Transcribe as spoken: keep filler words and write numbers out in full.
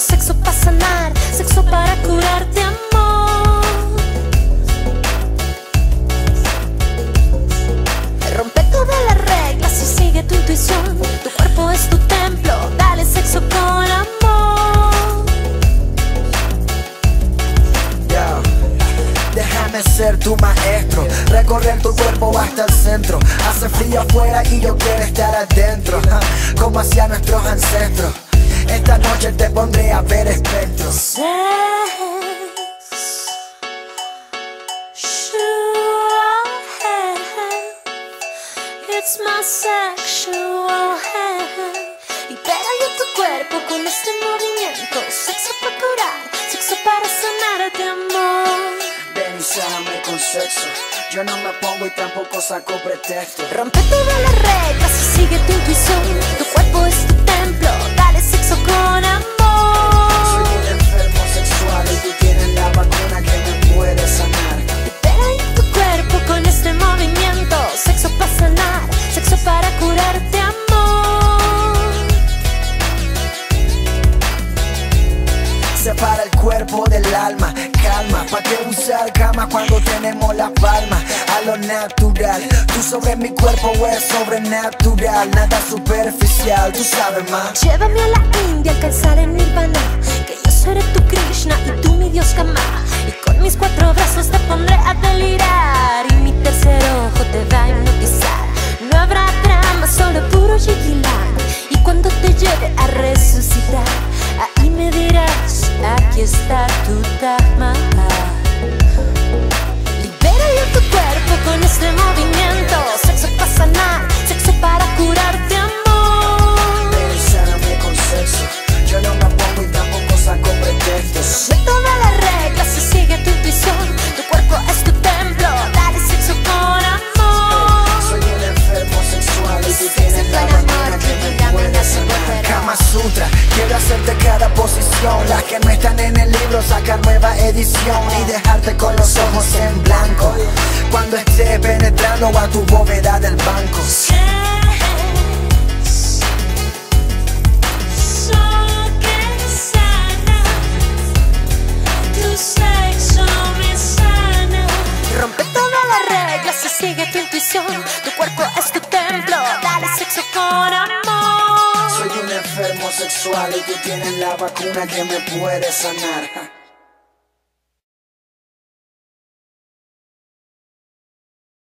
Sexo para sanar, sexo para curarte, amor. Rompe todas las reglas y sigue tu intuición. Tu cuerpo es tu templo, dale sexo con amor. Yo, déjame ser tu maestro, recorrer tu cuerpo hasta el centro. Hace frío afuera y yo quiero estar adentro, como hacían nuestros ancestros. Esta noche te pondré a ver espectros. Sexual health, it's my sexual health. Libera yo tu cuerpo con este movimiento. Sexo para curar, sexo para sanar de amor. Ven y sáname con sexo. Yo no me pongo y tampoco saco pretexto. Rompe todas las reglas y sigue tu intuición. Tu cuerpo es tu templo. Sexo con amor. Soy un enfermo sexual y tú tienes la vacuna que me puede sanar. Libera en tu cuerpo con este movimiento. Sexo para sanar, sexo para curarte, amor. Separa el cuerpo del alma, calma. ¿Para qué usar cama cuando tenemos la palma? A lo natural, tú sobre mi cuerpo es sobrenatural. Nada superficial, tú sabes más. Llévame a la India a alcanzar el nirvana, que yo seré tu Krishna y tú mi Dios Kama. Y con mis cuatro brazos te pondré a delirar y mi tercer ojo te va a hipnotizar. No habrá drama, solo puro yigilán. Y cuando te llegue a resucitar, ahí me dirás, aquí está tu Dharma. Libera yo tu cuerpo con este movimiento. Sexo para sanar, sexo para curarte, amor. Ven y sáname con sexo. Yo no me pongo y tampoco saco pretextos. De todas las reglas y sigue tu intuición. Tu cuerpo es tu templo, dale sexo con amor. Soy un enfermo sexual y tú tienes la vacuna que me puede sanar. Kama Sutra, quiero hacerte cada posición. Las que no están en el libro, sacar nueva edición y dejarte con los ojos en blanco cuando esté penetrando a tu bóveda del banco. Sexo que sana, tu sexo me sana. Rompe todas las reglas y sigue tu intuición. Tu cuerpo es tu templo, dale sexo con amor. Soy un enfermo sexual y tú tienes la vacuna que me puede sanar.